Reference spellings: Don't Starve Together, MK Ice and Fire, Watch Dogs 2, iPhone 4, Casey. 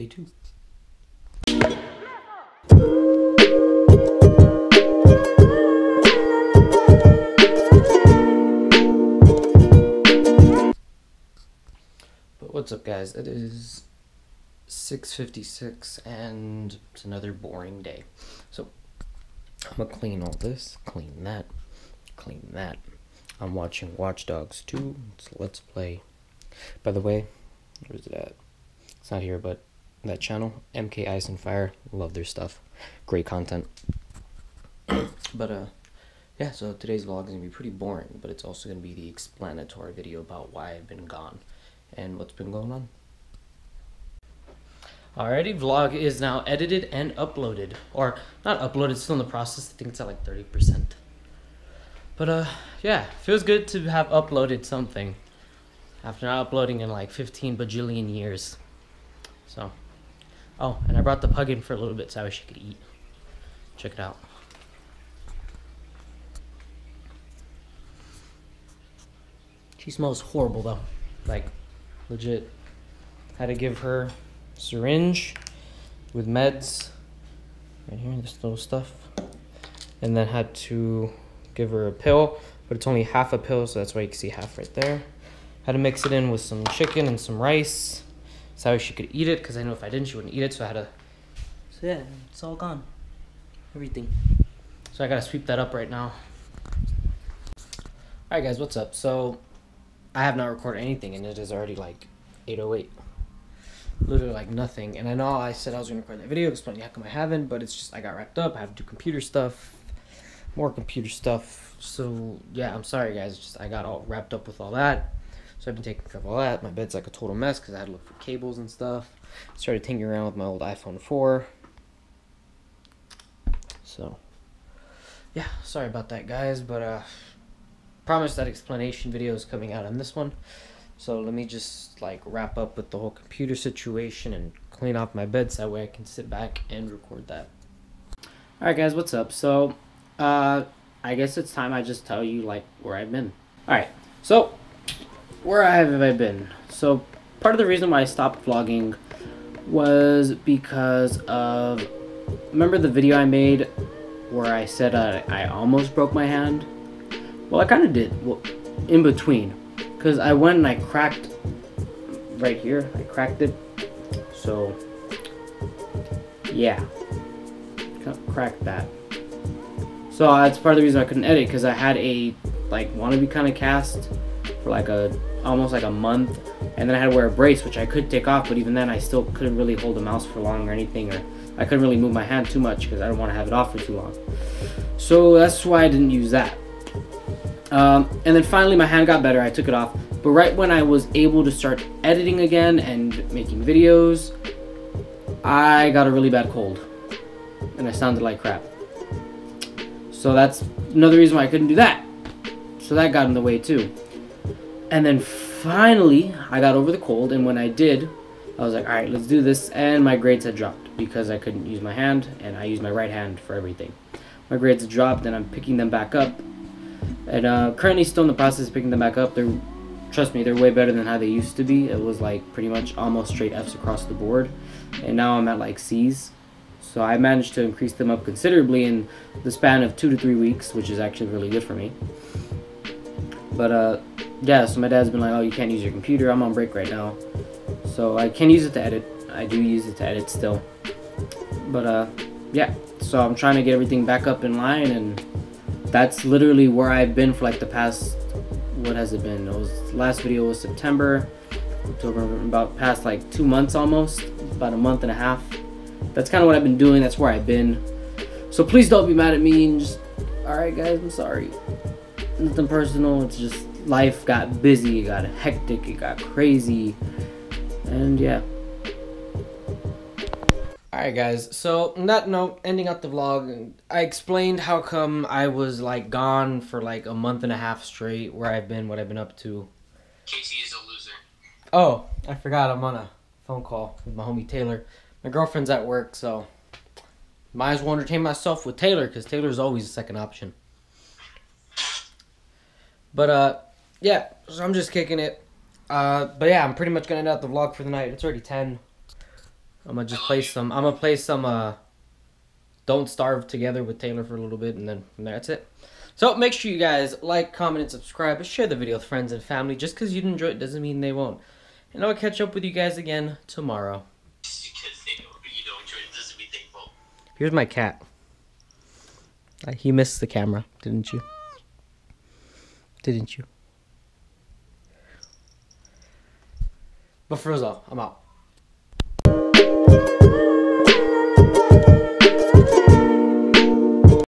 Day 2. But what's up, guys? It is 6:56 and it's another boring day. So I'm gonna clean all this, clean that, clean that. I'm watching Watch Dogs 2. It's a Let's Play. By the way, where is it at? It's not here, but that channel, MK Ice and Fire, love their stuff. Great content. But yeah, so today's vlog is gonna be pretty boring, but it's also gonna be the explanatory video about why I've been gone and what's been going on. Alrighty, vlog is now edited and uploaded. Or not uploaded, still in the process. I think it's at like 30%. But yeah, feels good to have uploaded something after not uploading in like 15 bajillion years. So, oh, and I brought the pug in for a little bit so I wish she could eat. Check it out. She smells horrible though, like legit. Had to give her syringe with meds right here, this little stuff, and then had to give her a pill, but it's only half a pill, so that's why you can see half right there. Had to mix it in with some chicken and some rice. That's how she could eat it, because I know if I didn't, she wouldn't eat it, so I had to... So yeah, it's all gone. Everything. So I gotta sweep that up right now. Alright guys, what's up? So, I have not recorded anything, and it is already like 8:08. Literally like nothing, and I know I said I was gonna record that video, explaining how come I haven't, but it's just I got wrapped up, I have to do computer stuff. More computer stuff. So yeah, I'm sorry guys, just I got all wrapped up with all that, so I've been taking care of all that. My bed's like a total mess because I had to look for cables and stuff. Started tinkering around with my old iPhone 4. So yeah, sorry about that guys, but promise that explanation video is coming out on this one. So let me just like wrap up with the whole computer situation and clean off my bed so that way I can sit back and record that. Alright guys, what's up? So I guess it's time I just tell you, like, where I've been. Alright, so, where have I been? So, part of the reason why I stopped vlogging was because of, remember the video I made where I said I almost broke my hand? Well, I kind of did, well, in between, because I went and I cracked, right here, I cracked it, so, yeah, kind of cracked that. So that's part of the reason I couldn't edit, because I had a like wannabe kind of cast for like almost like a month, and then I had to wear a brace, which I could take off, but even then I still couldn't really hold the mouse for long or anything, or I couldn't really move my hand too much because I don't want to have it off for too long. So that's why I didn't use that. And then finally my hand got better, I took it off, but right when I was able to start editing again and making videos, I got a really bad cold, and I sounded like crap. So that's another reason why I couldn't do that. So that got in the way too. And then finally, I got over the cold, and when I did, I was like, all right, let's do this. And my grades had dropped because I couldn't use my hand, and I used my right hand for everything. My grades had dropped, and I'm picking them back up. And currently still in the process of picking them back up. They're, trust me, they're way better than how they used to be. It was like pretty much almost straight Fs across the board. And now I'm at like Cs. So I managed to increase them up considerably in the span of 2 to 3 weeks, which is actually really good for me. But yeah, so my dad's been like, oh, you can't use your computer. I'm on break right now. So I can use it to edit. I do use it to edit still. But yeah, so I'm trying to get everything back up in line, and that's literally where I've been for like the past, what has it been? It was, last video was September, October, about past like 2 months almost, about a month and a half. That's kind of what I've been doing. That's where I've been. So please don't be mad at me. And just, all right, guys, I'm sorry. Nothing personal. It's just life got busy. It got hectic. It got crazy. And yeah. All right, guys. So on that note, ending up the vlog, I explained how come I was like gone for like a month and a half straight, where I've been, what I've been up to. Casey is a loser. Oh, I forgot. I'm on a phone call with my homie Taylor. My girlfriend's at work, so might as well entertain myself with Taylor, because Taylor's always a second option. But yeah, so I'm just kicking it. But yeah, I'm pretty much gonna end out the vlog for the night. It's already 10. I'm gonna just play some. I'm gonna play some Don't Starve Together with Taylor for a little bit, and then that's it. So make sure you guys like, comment, and subscribe, and share the video with friends and family. Just because you didn't enjoy it doesn't mean they won't. And I'll catch up with you guys again tomorrow. Just because they don't, you don't enjoy it doesn't mean they won't. Here's my cat. He missed the camera, didn't you? Didn't you? But for real, I'm out.